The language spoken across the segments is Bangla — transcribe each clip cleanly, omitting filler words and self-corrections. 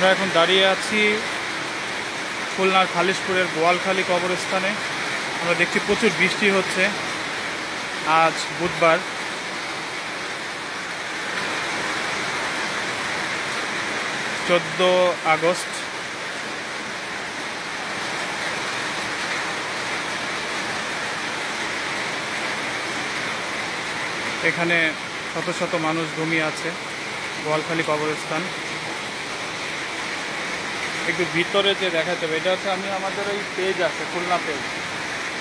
আমরা এখন দাঁড়িয়ে আছি খুলনার খালিশপুরের বোয়ালখালী কবরস্থানে। আমরা দেখছি প্রচুর বৃষ্টি হচ্ছে আজ বুধবার। August 14। এখানে শত শত মানুষ ঘুমিয়ে আছে বোয়ালখালী কবরস্থান। একটু ভিতরে যে দেখা যাবে এটা হচ্ছে আমি আমাদের ওই পেজ আছে খুলনা পেজ,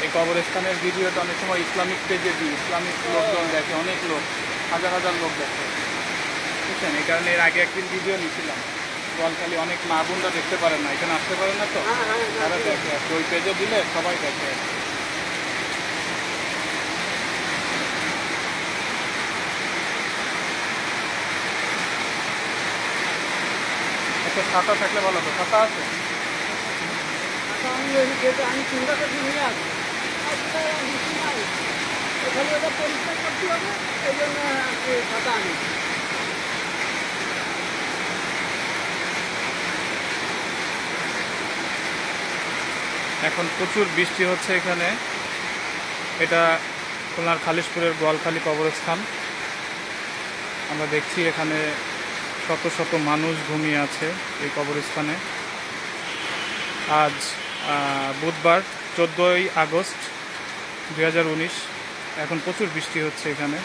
এই কবরস্থানের ভিডিওটা অনেক সময় ইসলামিক পেজে দিই, ইসলামিক লোকজন দেখে, অনেক লোক, হাজার হাজার লোক দেখে, বুঝছেন? এই কারণে এর আগে একদিন ভিডিও নিয়েছিলাম। বোয়ালখালী অনেক মা বোনরা দেখতে পারেন না, এখানে আসতে পারেন না, তো তারা দেখে আর ওই পেজে দিলে সবাই দেখে। ছাতা থাকলে ভালো হতো, ছাতা আছে? এখন প্রচুর বৃষ্টি হচ্ছে এখানে। এটা খুলনার খালিশপুরের বোয়ালখালী কবরস্থান। আমরা দেখছি এখানে শত শত মানুষ ঘুমিয়ে আছে এই কবরস্থানে। আজ বুধবার 14ই আগস্ট 2019। এখন প্রচুর বৃষ্টি হচ্ছে এখানে।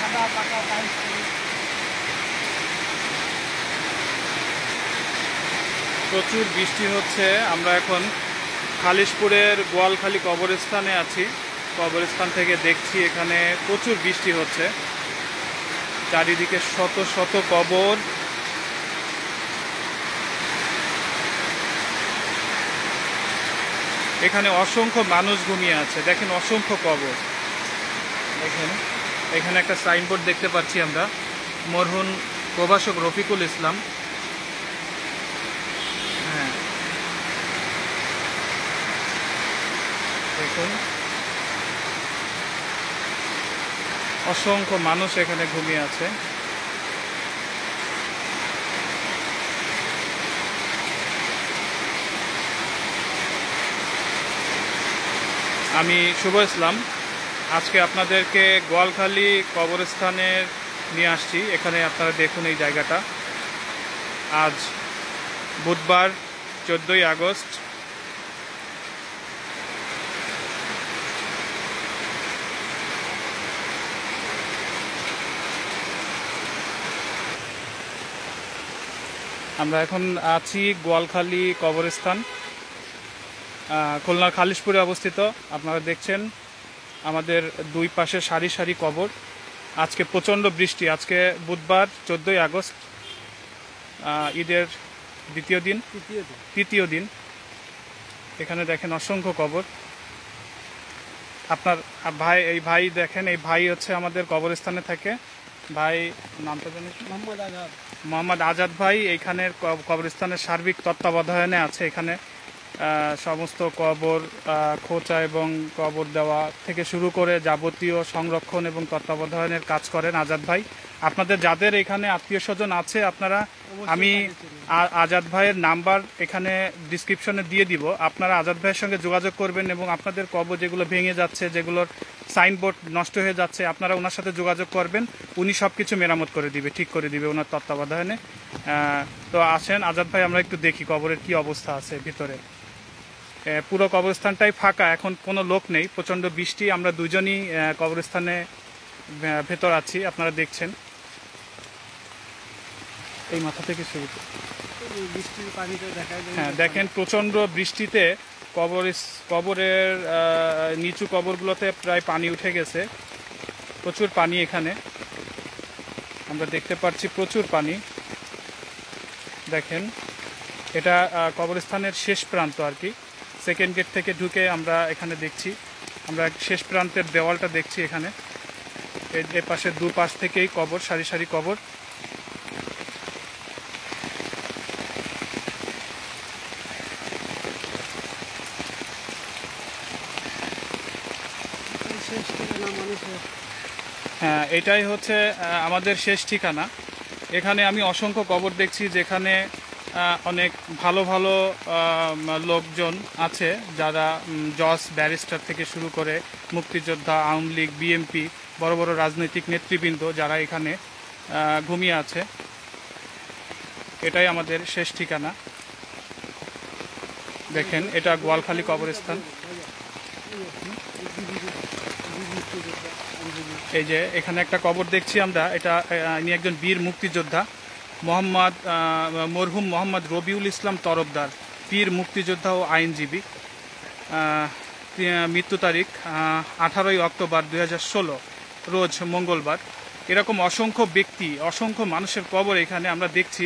সাদা পাকা টাইলস প্রচুর বৃষ্টি হচ্ছে। আমরা এখন খালিশপুরের বোয়ালখালী কবরস্থানে আছি। কবরস্থান থেকে দেখছি এখানে প্রচুর বৃষ্টি হচ্ছে, চারিদিকে শত শত কবর। এখানে অসংখ্য মানুষ ঘুমিয়ে আছে, দেখেন অসংখ্য কবর। দেখেন এখানে একটা সাইনবোর্ড দেখতে পাচ্ছি আমরা, মরহুম প্রভাষক রফিকুল ইসলাম। অসংখ্য মানুষ এখানে ঘুমিয়ে আছে। আমি শুভ ইসলাম, আজকে আপনাদেরকে বোয়ালখালী কবরস্থানের নিয়ে আসছি। এখানে আপনারা দেখুন এই জায়গাটা। আজ বুধবার 14ই আগস্ট। আমরা এখন আছি বোয়ালখালী কবরস্থান, খুলনার খালিশপুরে অবস্থিত। আপনারা দেখছেন আমাদের দুই পাশে সারি সারি কবর। আজকে প্রচণ্ড বৃষ্টি। আজকে বুধবার 14ই আগস্ট, ঈদের দ্বিতীয় দিন, তৃতীয় দিন। এখানে দেখেন অসংখ্য কবর। আপনার ভাই, এই ভাই দেখেন, এই ভাই হচ্ছে আমাদের কবরস্থানে থাকে। ভাই নামটা জানি, মোহাম্মদ আজাদ ভাই। এইখানের কবরস্থানের সার্বিক তত্ত্বাবধানে আছে। এখানে সমস্ত কবর খোঁচা এবং কবর দেওয়া থেকে শুরু করে যাবতীয় সংরক্ষণ এবং তত্ত্বাবধানের কাজ করেন আজাদ ভাই। আপনাদের যাদের এখানে আত্মীয় স্বজন আছে, আপনারা, আমি আজাদ ভাইয়ের নাম্বার এখানে ডিসক্রিপশনে দিয়ে দিব, আপনারা আজাদ ভাইয়ের সঙ্গে যোগাযোগ করবেন। এবং আপনাদের কবর যেগুলো ভেঙে যাচ্ছে, যেগুলোর সাইনবোর্ড নষ্ট হয়ে যাচ্ছে, আপনারা ওনার সাথে যোগাযোগ করবেন। উনি সব কিছু মেরামত করে দিবে, ঠিক করে দিবে ওনার তত্ত্বাবধানে। তো আসেন আজাদ ভাই, আমরা একটু দেখি কবরের কি অবস্থা আছে ভিতরে। পুরো কবরস্থানটাই ফাঁকা, এখন কোনো লোক নেই, প্রচণ্ড বৃষ্টি। আমরা দুজনই কবরস্থানে ভেতর আছি, আপনারা দেখছেন। এই মাথা থেকে শুরু, হ্যাঁ দেখেন প্রচণ্ড বৃষ্টিতে কবরের নিচু কবরগুলোতে প্রায় পানি উঠে গেছে, প্রচুর পানি। এখানে আমরা দেখতে পাচ্ছি প্রচুর পানি। দেখেন, এটা কবরস্থানের শেষ প্রান্ত আর কি। সেকেন্ড গেট থেকে ঢুকে আমরা এখানে দেখছি, আমরা শেষ প্রান্তের দেওয়ালটা দেখছি। এখানে এর পাশে দুপাশ থেকেই কবর, সারি সারি কবর। হ্যাঁ, এটাই হচ্ছে আমাদের শেষ ঠিকানা। এখানে আমি অসংখ্য কবর দেখছি, যেখানে অনেক ভালো ভালো লোকজন আছে, যারা জজ ব্যারিস্টার থেকে শুরু করে মুক্তিযোদ্ধা, আওয়ামী লীগ, বিএনপি, বড় বড় রাজনৈতিক নেতৃবৃন্দ যারা এখানে ঘুমিয়ে আছে। এটাই আমাদের শেষ ঠিকানা। দেখেন, এটা গোয়ালখালী কবরস্থান। এই যে এখানে একটা কবর দেখছি আমরা, এটা ইনি একজন বীর মুক্তিযোদ্ধা, মরহুম মোহাম্মদ রবিউল ইসলাম তরফদার, পীর মুক্তিযোদ্ধা ও আইনজীবী। মৃত্যু তারিখ 18ই অক্টোবর 2016, রোজ মঙ্গলবার। এরকম অসংখ্য ব্যক্তি, অসংখ্য মানুষের কবর এখানে আমরা দেখছি।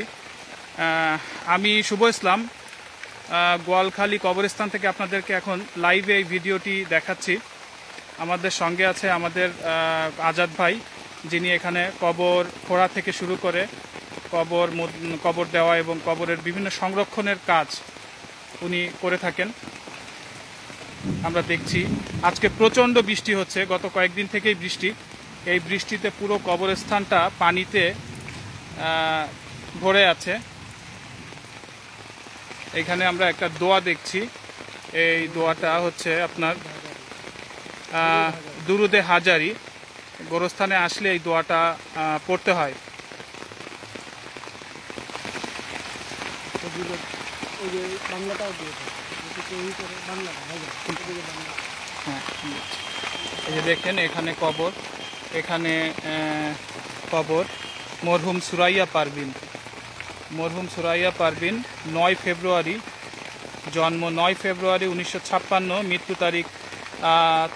আমি শুভ ইসলাম, গোয়ালখালী কবরস্থান থেকে আপনাদেরকে এখন লাইভে এই ভিডিওটি দেখাচ্ছি। আমাদের সঙ্গে আছে আমাদের আজাদ ভাই, যিনি এখানে কবর খোঁড়া থেকে শুরু করে কবর দেওয়া এবং কবরের বিভিন্ন সংরক্ষণের কাজ উনি করে থাকেন। আমরা দেখছি আজকে প্রচণ্ড বৃষ্টি হচ্ছে, গত কয়েকদিন থেকেই বৃষ্টি। এই বৃষ্টিতে পুরো কবরস্থানটা পানিতে ভরে আছে। এখানে আমরা একটা দোয়া দেখছি, এই দোয়াটা হচ্ছে আপনার দুরুদে হাজারি। গোরস্থানে আসলে এই দোয়াটা পড়তে হয়। দেখেন, এখানে কবর, এখানে কবর মরহুম সুরাইয়া পারভিন, 9 ফেব্রুয়ারি জন্ম, 9 ফেব্রুয়ারি 1956, মৃত্যু তারিখ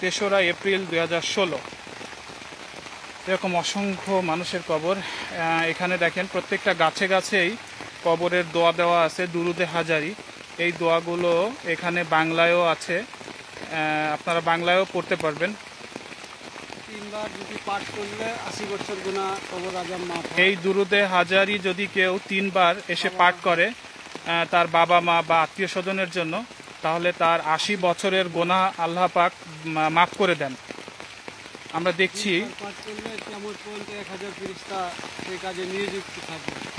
3রা এপ্রিল 2016। এরকম অসংখ্য মানুষের কবর। এখানে দেখেন প্রত্যেকটা গাছে গাছেই কবরের দোয়া দেওয়া আছে, দুরুদে হাজারি। এই দোয়াগুলো এখানে বাংলায়ও আছে, আপনারা বাংলায়ও পড়তে পারবেন। এই দুরুদে হাজারি যদি কেউ 3বার এসে পাঠ করে তার বাবা মা বা আত্মীয় স্বজনের জন্য, তাহলে তার 80 বছরের গোনাহ আল্লাহ পাক মাফ করে দেন। আমরা দেখছি,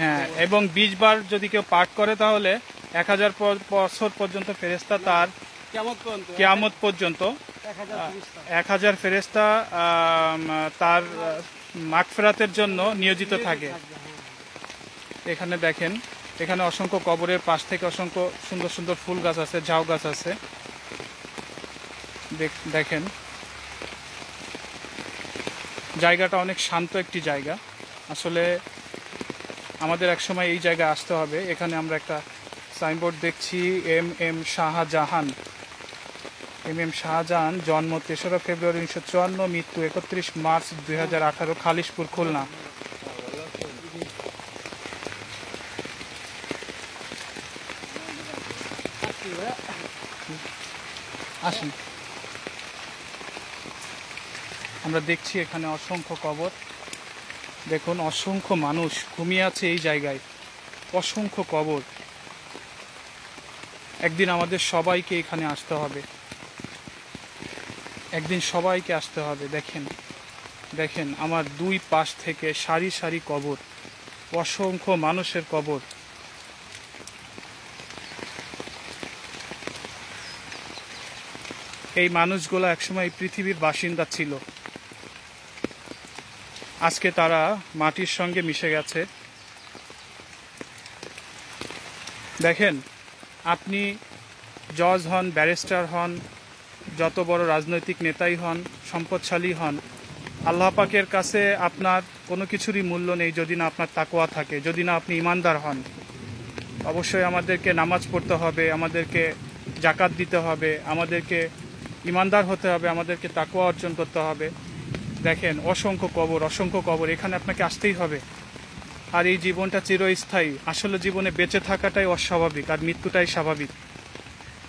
হ্যাঁ, এবং 20 বার যদি কেউ পাঠ করে তাহলে 1000 বছর পর্যন্ত ফেরেশতা, তার কিয়ামত পর্যন্ত 1000 ফেরেশতা তার মাগফিরাতের জন্য নিয়োজিত থাকে। এখানে দেখেন, এখানে অসংখ্য কবরের পাশ থেকে অসংখ্য সুন্দর সুন্দর ফুল গাছ আছে, ঝাউ গাছ আছে। দেখেন, জায়গাটা অনেক শান্ত একটি জায়গা। আসলে আমাদের একসময় এই জায়গায় আসতে হবে। এখানে আমরা একটা সাইনবোর্ড দেখছি, এম এম শাহজাহান, জন্ম 3রা ফেব্রুয়ারি 1954, মৃত্যু 31 মার্চ 2018, খালিশপুর, খুলনা। আসুন আমরা দেখছি এখানে অসংখ্য কবর। দেখুন, অসংখ্য মানুষ ঘুমিয়ে আছে এই জায়গায়, অসংখ্য কবর। একদিন আমাদের সবাইকে এখানে আসতে হবে, একদিন সবাইকে আসতে হবে। দেখেন, দেখেন আমার দুই পাশ থেকে সারি সারি কবর, অসংখ্য মানুষের কবর। এই মানুষগুলো একসময় পৃথিবীর বাসিন্দা ছিল, আজকে তারা মাটির সঙ্গে মিশে গেছে। দেখেন, আপনি জজ হন, ব্যারিস্টার হন, যত বড় রাজনৈতিক নেতাই হন, সম্পদশালী হন, আল্লাহ পাকের কাছে আপনার কোনো কিছুরই মূল্য নেই যদি না আপনার তাকওয়া থাকে, যদি না আপনি ইমানদার হন। অবশ্যই আমাদেরকে নামাজ পড়তে হবে, আমাদেরকে जाकात दीते होबे, आमादेरके ईमानदार होते होबे, आमादेरके ताकवा अर्जन करते होबे। देखें असंख्य कबर एखाने आपनाके आसतेई होबे। और ये जीवनटा चिरस्थायी, आसले जीवने बेঁচে থাকাটাই অস্বাভাবিক और मृत्युटाই स्वाभाविक।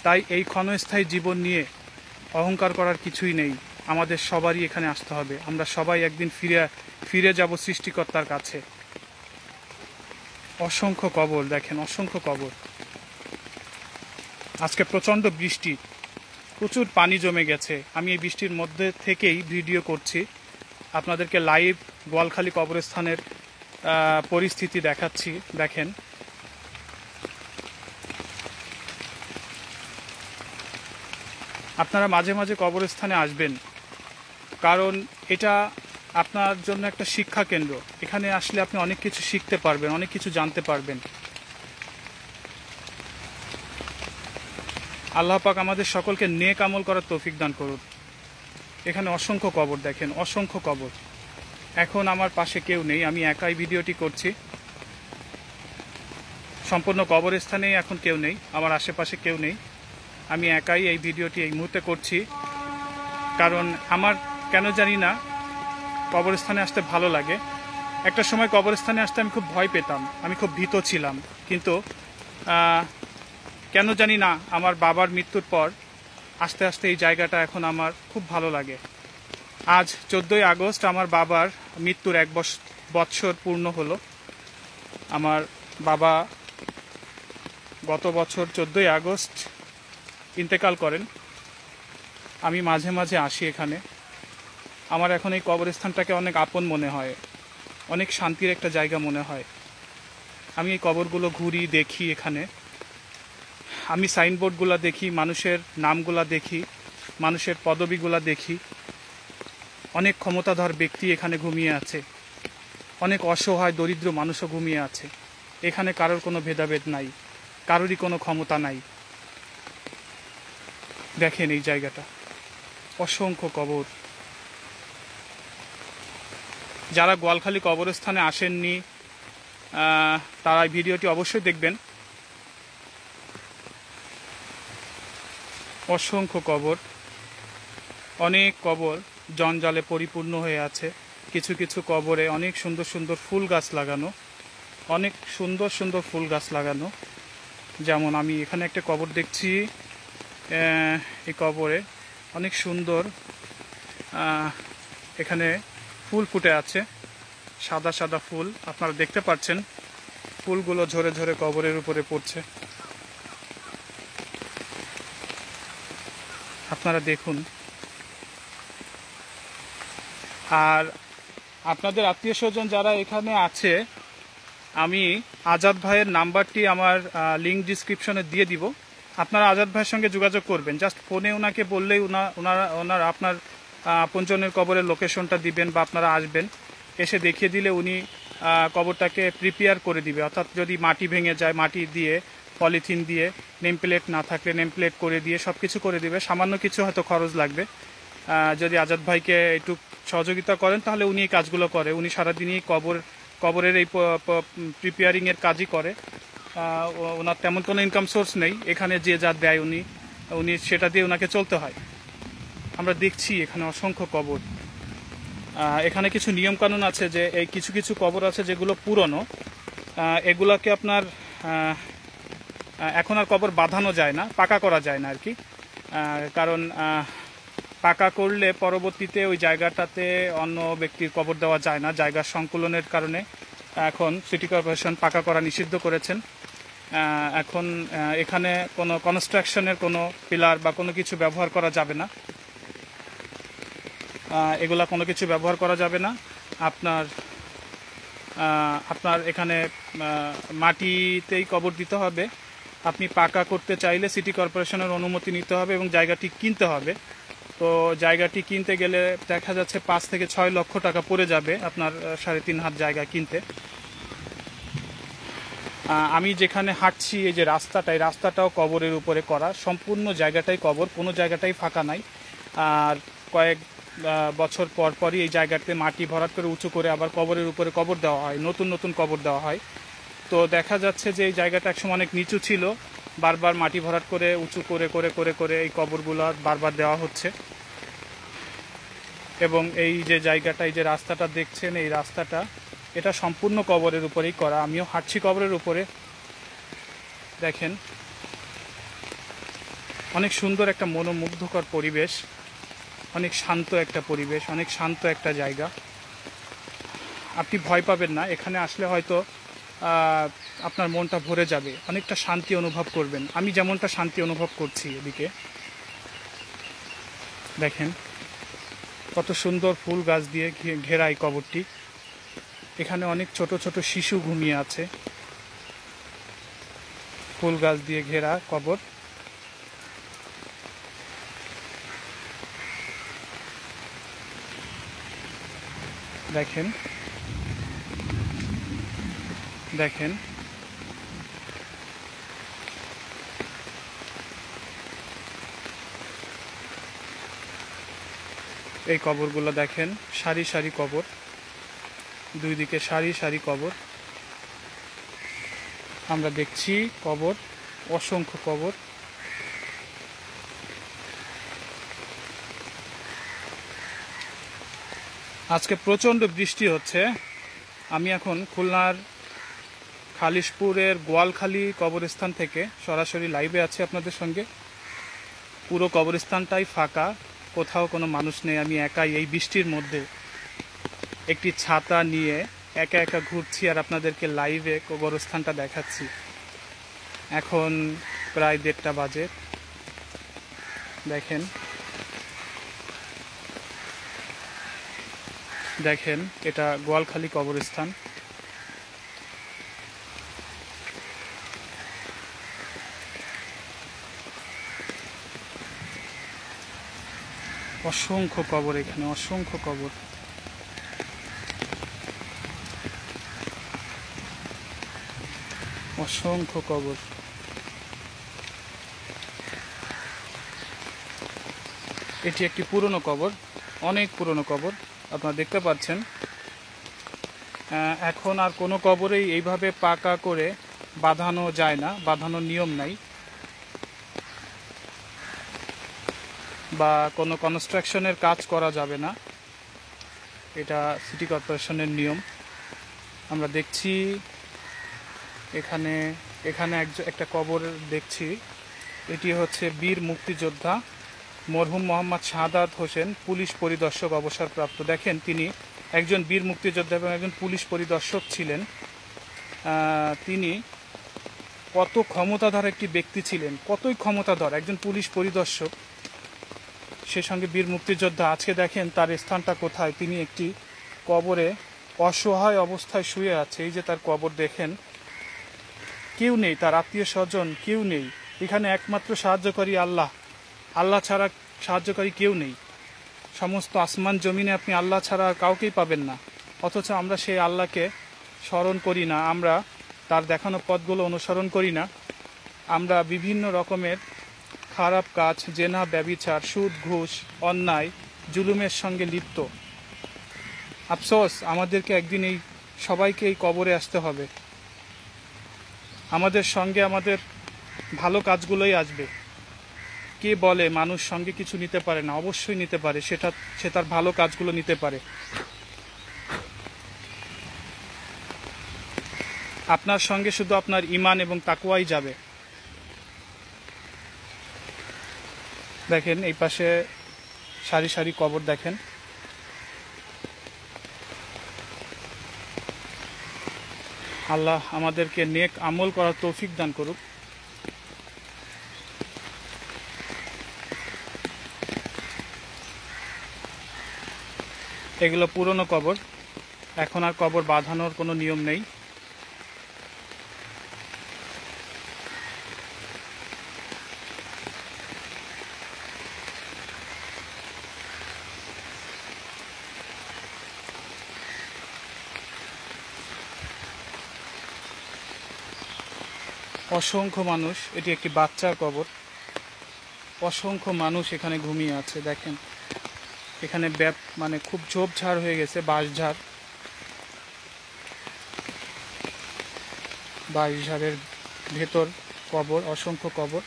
তাই এই ক্ষণস্থায়ী জীবন নিয়ে অহংকার করার কিছুই নেই। আমাদের সবারই এখানে আসতে হবে। আমরা সবাই একদিন ফিরে যাব সৃষ্টিকর্তার কাছে। অসংখ্য কবর, দেখেন অসংখ্য কবর। আজকে প্রচণ্ড বৃষ্টি, প্রচুর পানি জমে গেছে। আমি এই বৃষ্টির মধ্যে থেকেই ভিডিও করছি, আপনাদেরকে লাইভ গোয়ালখালী কবরস্থানের পরিস্থিতি দেখাচ্ছি। দেখেন আপনারা মাঝে মাঝে কবরস্থানে আসবেন, কারণ এটা আপনার জন্য একটা শিক্ষা কেন্দ্র। এখানে আসলে আপনি অনেক কিছু শিখতে পারবেন, অনেক কিছু জানতে পারবেন। আল্লাহ পাক আমাদের সকলকে নেক আমল করার তৌফিক দান করুন। এখানে অসংখ্য কবর, দেখেন অসংখ্য কবর। এখন আমার পাশে কেউ নেই, আমি একাই ভিডিওটি করছি। সম্পূর্ণ কবরস্থানেই এখন কেউ নেই, আমার আশেপাশে কেউ নেই। আমি একাই এই ভিডিওটি এই মুহূর্তে করছি, কারণ আমার কেন জানি না কবরস্থানে আসতে ভালো লাগে। একটা সময় কবরস্থানে আসতে আমি খুব ভয় পেতাম, আমি খুব ভীত ছিলাম। কিন্তু কেন জানি না আমার বাবার মৃত্যুর পর আস্তে আস্তে এই জায়গাটা এখন আমার খুব ভালো লাগে। আজ 14ই আগস্ট আমার বাবার মৃত্যুর 1 বৎসর পূর্ণ হলো। আমার বাবা গত বছর 14ই আগস্ট ইন্তেকাল করেন। আমি মাঝে মাঝে আসি এখানে। আমার এখন এই কবরস্থানটাকে অনেক আপন মনে হয়, অনেক শান্তির একটা জায়গা মনে হয়। আমি এই কবরগুলো ঘুরি, দেখি, এখানে আমি সাইনবোর্ডগুলো দেখি, মানুষের নামগুলো দেখি, মানুষের পদবিগুলো দেখি। অনেক ক্ষমতাধর ব্যক্তি এখানে ঘুমিয়ে আছে, অনেক অসহায় দরিদ্র মানুষও ঘুমিয়ে আছে। এখানে কারোর কোনো ভেদাভেদ নাই, কারোরই কোনো ক্ষমতা নাই। দেখেন এই জায়গাটা, অসংখ্য কবর। যারা গোয়ালখালী কবরস্থানে আসেননি তারা এই ভিডিওটি অবশ্যই দেখবেন। অসংখ্য কবর, অনেক কবর জঞ্জালে পরিপূর্ণ হয়ে আছে। কিছু কিছু কবরে অনেক সুন্দর সুন্দর ফুল গাছ লাগানো, অনেক সুন্দর সুন্দর ফুল গাছ লাগানো। যেমন আমি এখানে একটা কবর দেখছি, এই কবরে অনেক সুন্দর এখানে ফুল ফুটে আছে, সাদা সাদা ফুল। আপনারা দেখতে পাচ্ছেন ফুলগুলো ঝরে ঝরে কবরের উপরে পড়ছে। আপনারা দেখুন। আর আপনাদের আত্মীয় স্বজন যারা এখানে আছে, আমি আজাদ ভাইয়ের নাম্বারটি আমার লিঙ্ক ডিসক্রিপশনে দিয়ে দিব। আপনারা আজাদ ভাইয়ের সঙ্গে যোগাযোগ করবেন। জাস্ট ফোনে ওনাকে বললেই ওনার আপনার আপনজনের কবরের লোকেশনটা দিবেন, বা আপনারা আসবেন, এসে দেখিয়ে দিলে উনি কবরটাকে প্রিপেয়ার করে দিবে। অর্থাৎ যদি মাটি ভেঙে যায়, মাটি দিয়ে, পলিথিন দিয়ে, নেমপ্লেট না থাকলে নেমপ্লেট করে দিয়ে সব কিছু করে দিবে। সামান্য কিছু হয়তো খরচ লাগবে। যদি আজাদ ভাইকে একটু সহযোগিতা করেন তাহলে উনি এই কাজগুলো করে। উনি সারাদিনই কবরের এই প্রিপেয়ারিংয়ের কাজই করে। ওনার তেমন কোনো ইনকাম সোর্স নেই। এখানে যে যা দেয় উনি সেটা দিয়ে ওনাকে চলতে হয়। আমরা দেখছি এখানে অসংখ্য কবর। এখানে কিছু নিয়মকানুন আছে, যে এই কিছু কিছু কবর আছে যেগুলো পুরনো, এগুলোকে আপনার এখন আর কবর বাঁধানো যায় না, পাকা করা যায় না আর কি। কারণ পাকা করলে পরবর্তীতে ওই জায়গাটাতে অন্য ব্যক্তির কবর দেওয়া যায় না। জায়গার সংকুলনের কারণে এখন সিটি কর্পোরেশন পাকা করা নিষিদ্ধ করেছেন। এখন এখানে কোনো কনস্ট্রাকশনের কোনো পিলার বা কোনো কিছু ব্যবহার করা যাবে না, এগুলা কোনো কিছু ব্যবহার করা যাবে না। আপনার এখানে মাটিতেই কবর দিতে হবে। আপনি পাকা করতে চাইলে সিটি কর্পোরেশনের অনুমতি নিতে হবে এবং জায়গাটি কিনতে হবে। তো জায়গাটি কিনতে গেলে দেখা যাচ্ছে 5 থেকে 6 লক্ষ টাকা পড়ে যাবে আপনার 3.5 হাত জায়গা কিনতে। আমি যেখানে হাঁটছি, এই যে রাস্তাটা, এই রাস্তাটাও কবরের উপরে করা। সম্পূর্ণ জায়গাটাই কবর, কোনো জায়গাটাই ফাঁকা নাই। আর কয়েক বছর পর পরই এই জায়গাতে মাটি ভরাট করে উঁচু করে আবার কবরের উপরে কবর দেওয়া হয়, নতুন নতুন কবর দেওয়া হয়। তো দেখা যাচ্ছে যে এই জায়গাটা একসময় অনেক নিচু ছিল, बार बार माटी भराट करे उचू करे करे करे करे कबरगुला बार बार देवा होच्छे एबं एई जे जायगाटा एई जे रास्ताटा देखछेन एई रास्ताटा एटा सम्पूर्ण कबरेर उपरेई करा। आमिओ हाटछी कबरेर उपरे देखें अनेक सुंदर एक मनोमुग्धकर परिवेश अनेक शांत एक परिवेश अनेक शांत एक जायगा। आपनी भय पाबेन ना एखाने आसले हयतो आपनार मनटा भरे जाबे अनेकटा शांति अनुभव करबेन। आमी जेमनटा शांति अनुभव करছি এদিকে দেখেন কত সুন্দর ফুল গাছ দিয়ে ঘেরা এই কবরটি। এখানে অনেক ছোট ছোট শিশু ঘুমিয়ে আছে। ফুল গাছ দিয়ে ঘেরা কবর দেখেন দেখেন এই কবরগুলো দেখেন সারি সারি কবর দুই দিকে সারি সারি কবর আমরা দেখছি কবর অসংখ্য কবর। আজকে প্রচন্ড বৃষ্টি হচ্ছে। আমি এখন খুলনার খালিশপুরের গোয়ালখালী কবরস্থান থেকে সরাসরি লাইভে আছি আপনাদের সঙ্গে। পুরো কবরস্থানটাই ফাঁকা কোথাও কোনো মানুষ নেই। আমি একাই এই বৃষ্টির মধ্যে একটি ছাতা নিয়ে একা একা ঘুরছি আর আপনাদেরকে লাইভে কবরস্থানটা দেখাচ্ছি। এখন প্রায় ১:৩০ বাজে দেখেন দেখেন এটা গোয়ালখালী কবরস্থান। অসংখ্য কবর এখানে অসংখ্য কবর। অসংখ্য কবর এটি একটি পুরনো কবর অনেক পুরনো কবর আপনারা দেখতে পাচ্ছেন। এখন আর কোনো কবরেই এইভাবে পাকা করে বাঁধানো যায় না বাঁধানোর নিয়ম নাই বা কোনো কনস্ট্রাকশনের কাজ করা যাবে না এটা সিটি কর্পোরেশনের নিয়ম। আমরা দেখছি এখানে এখানে একটা কবর দেখছি এটি হচ্ছে বীর মুক্তিযোদ্ধা মরহুম মোহাম্মদ সাদাত হোসেন পুলিশ পরিদর্শক অবসরপ্রাপ্ত। দেখেন তিনি একজন বীর মুক্তিযোদ্ধা এবং একজন পুলিশ পরিদর্শক ছিলেন। তিনি কত ক্ষমতাধর একটি ব্যক্তি ছিলেন কতই ক্ষমতাধর একজন পুলিশ পরিদর্শক সেই সঙ্গে বীর মুক্তিযোদ্ধা। আজকে দেখেন তার স্থানটা কোথায় তিনি একটি কবরে অসহায় অবস্থায় শুয়ে আছে। এই যে তার কবর দেখেন কেউ নেই তার আত্মীয় স্বজন কেউ নেই এখানে একমাত্র সাহায্যকারী আল্লাহ। আল্লাহ ছাড়া সাহায্যকারী কেউ নেই সমস্ত আসমান জমিনে আপনি আল্লাহ ছাড়া কাউকেই পাবেন না। অথচ আমরা সেই আল্লাহকে স্মরণ করি না আমরা তার দেখানো পথগুলো অনুসরণ করি না। আমরা বিভিন্ন রকমের খারাপ কাজ জেনা ব্যভিচার সুদ ঘুষ অন্যায় জুলুমের সঙ্গে লিপ্ত। আফসোস আমাদেরকে একদিন এই সবাইকে এই কবরে আসতে হবে। আমাদের সঙ্গে আমাদের ভালো কাজগুলোই আসবে। কে বলে মানুষ সঙ্গে কিছু নিতে পারে না? অবশ্যই নিতে পারে, সেটা সে তার ভালো কাজগুলো নিতে পারে। আপনার সঙ্গে শুধু আপনার ইমান এবং তাকওয়াই যাবে। দেখেন এই পাশে সারি সারি কবর দেখেন আল্লাহ আমাদেরকে নেক আমল করার তৌফিক দান করুক। এগুলো পুরনো কবর এখন আর কবর বাঁধানোর কোনো নিয়ম নেই। অসংখ্য মানুষ এটি একটি বাচ্চার কবর অসংখ্য মানুষ এখানে ঘুমিয়ে আছে। দেখেন এখানে মানে খুব ঝোপঝাড় হয়ে গেছে বাঁশঝাড় বাঁশঝাড়ের ভেতর কবর, অসংখ্য কবর,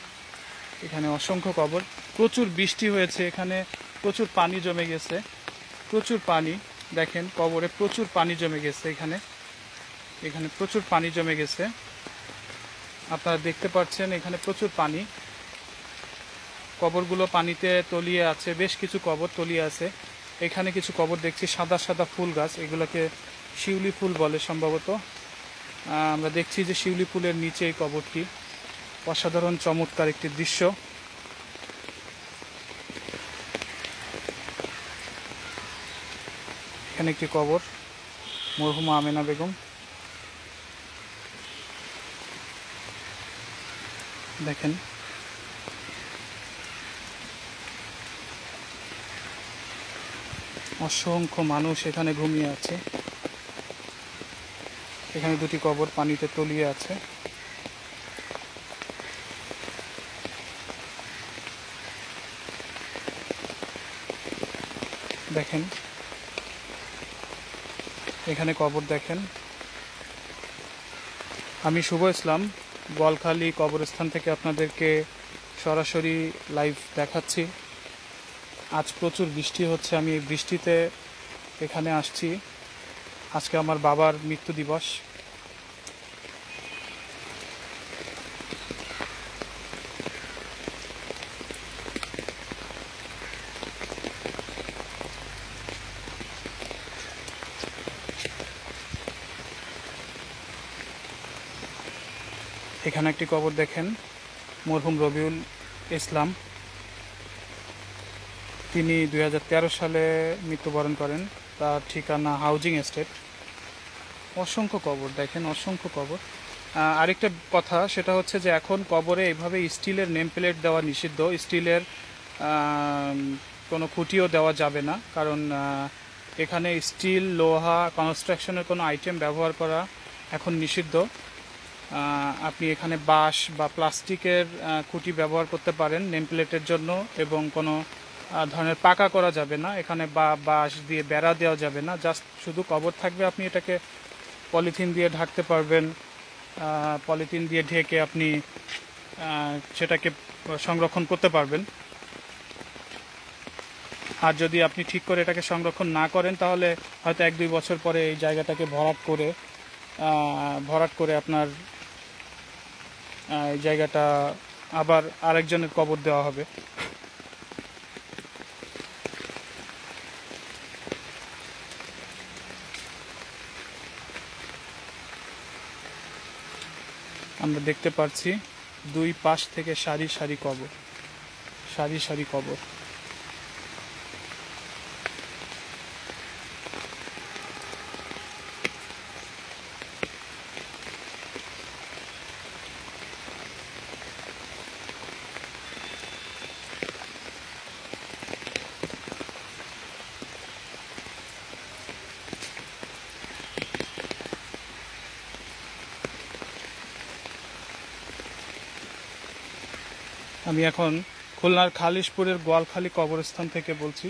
এখানে অসংখ্য কবর। প্রচুর বৃষ্টি হয়েছে, এখানে প্রচুর পানি জমে গেছে, প্রচুর পানি। দেখেন কবরে প্রচুর পানি জমে গেছে, এখানে এখানে প্রচুর পানি জমে গেছে। আপনারা দেখতে পাচ্ছেন এখানে প্রচুর পানি, কবরগুলো পানিতে তলিয়ে আছে, বেশ কিছু কবর তলিয়ে আছে। এখানে কিছু কবর দেখছি সাদা সাদা ফুল গাছ, এগুলোকে শিউলি ফুল বলে সম্ভবত। আমরা দেখছি যে শিউলি ফুলের নিচে এই কবরটি, অসাধারণ চমৎকার একটি দৃশ্য। এখানে একটি কবর, মরহুমা আমেনা বেগম। দেখেন অসংখ্য মানুষ এখানে ঘুমিয়ে আছে। এখানে দুটি কবর পানিতে তলিয়ে আছে। দেখেন এখানে কবর দেখেন। আমি শুভ ইসলাম, বলখালী কবরস্থান থেকে আপনাদেরকে সরাসরি লাইভ দেখাচ্ছি। আজ প্রচুর বৃষ্টি হচ্ছে, আমি এই বৃষ্টিতে এখানে আসছি। আজকে আমার বাবার মৃত্যু দিবস। এখানে একটি কবর দেখেন, মরহুম রবিউল ইসলাম, তিনি 2013 সালে মৃত্যুবরণ করেন, তার ঠিকানা হাউজিং এস্টেট। অসংখ্য কবর দেখেন, অসংখ্য কবর। আরেকটা কথা সেটা হচ্ছে যে এখন কবরে এইভাবে স্টিলের নেম প্লেট দেওয়া নিষিদ্ধ, স্টিলের কোনো খুঁটিও দেওয়া যাবে না, কারণ এখানে স্টিল, লোহা, কনস্ট্রাকশনের কোনো আইটেম ব্যবহার করা এখন নিষিদ্ধ। আপনি এখানে বাঁশ বা প্লাস্টিকের খুঁটি ব্যবহার করতে পারেন নেম প্লেটের জন্য, এবং কোনো ধরনের পাকা করা যাবে না এখানে, বা বাঁশ দিয়ে বেড়া দেওয়া যাবে না। জাস্ট শুধু কবর থাকবে, আপনি এটাকে পলিথিন দিয়ে ঢাকতে পারবেন, পলিথিন দিয়ে ঢেকে আপনি সেটাকে সংরক্ষণ করতে পারবেন। আর যদি আপনি ঠিক করে এটাকে সংরক্ষণ না করেন, তাহলে হয়তো 1-2 বছর পরে এই জায়গাটাকে ভরাট করে আপনার এই জায়গাটা আবার আরেকজনের কবর দেওয়া হবে। আমরা দেখতে পাচ্ছি দুই পাশ থেকে সারি সারি কবর, সারি সারি কবর। আমি এখন খুলনার খালিশপুরের গোয়ালখালী কবরস্থান থেকে বলছি।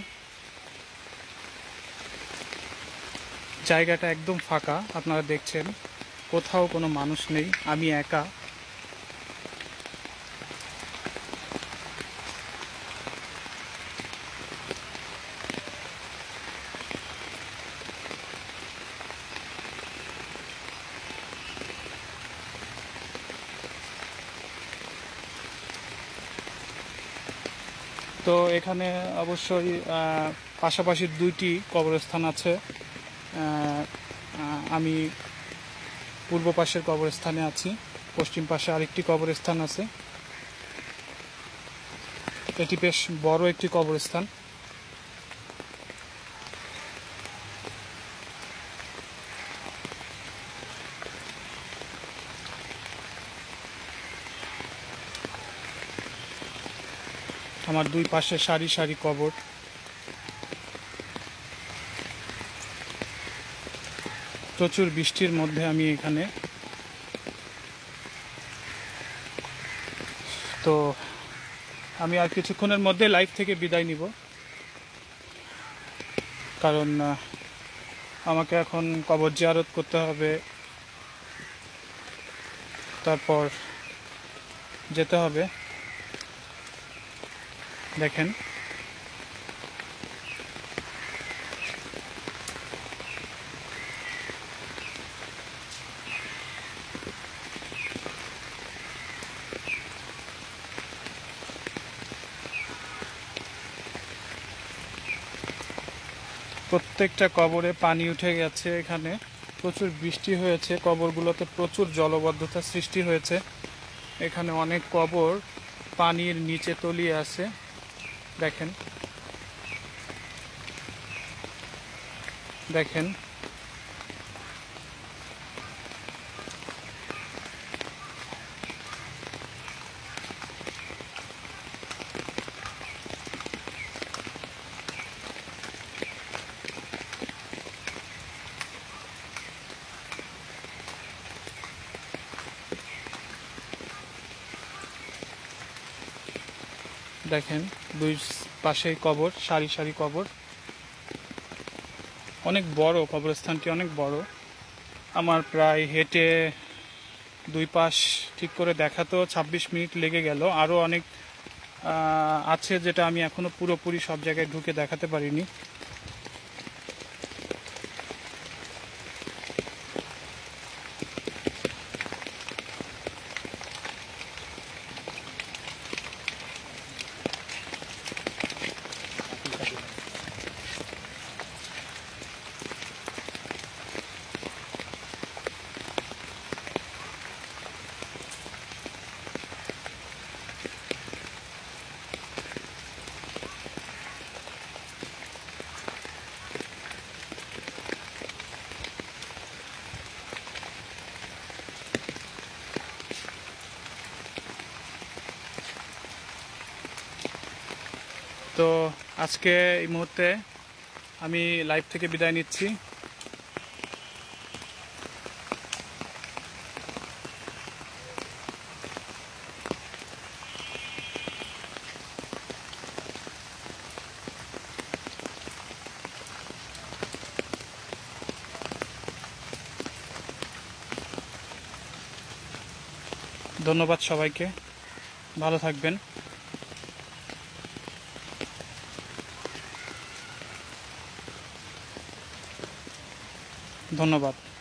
জায়গাটা একদম ফাঁকা, আপনারা দেখছেন কোথাও কোনো মানুষ নেই, আমি একা। তো এখানে অবশ্যই পাশাপাশি দুইটি কবরস্থান আছে। আমি পূর্ব পাশের কবরস্থানে আছি, পশ্চিম পাশে আরেকটি কবরস্থান আছে। এটি বেশ বড় একটি কবরস্থান। আমার দুই পাশে সারি সারি কবর। প্রচুর বৃষ্টির মধ্যে আমি এখানে, তো আমি আর কিছুক্ষণের মধ্যে লাইভ থেকে বিদায় নিব, কারণ আমাকে এখন কবর জিয়ারত করতে হবে, তারপর যেতে হবে। দেখেন প্রত্যেকটা কবরে পানি উঠে গেছে। এখানে প্রচুর বৃষ্টি হয়েছে, কবরগুলোতে প্রচুর জলবদ্ধতা সৃষ্টি হয়েছে। এখানে অনেক কবর পানির নিচে তলিয়ে আছে। দেখেন দেখেন দেখেন দুই পাশে কবর, সারি সারি কবর। অনেক বড় কবরস্থানটি, অনেক বড়। আমার প্রায় হেঁটে দুই পাশ ঠিক করে দেখা তো ২৬ মিনিট লেগে গেল। আরও অনেক আছে যেটা আমি এখনও পুরোপুরি সব জায়গায় ঢুকে দেখাতে পারিনি। তো আজকে এই মুহূর্তে আমি লাইভ থেকে বিদায় নিচ্ছি। ধন্যবাদ সবাইকে, ভালো থাকবেন। ধন্যবাদ।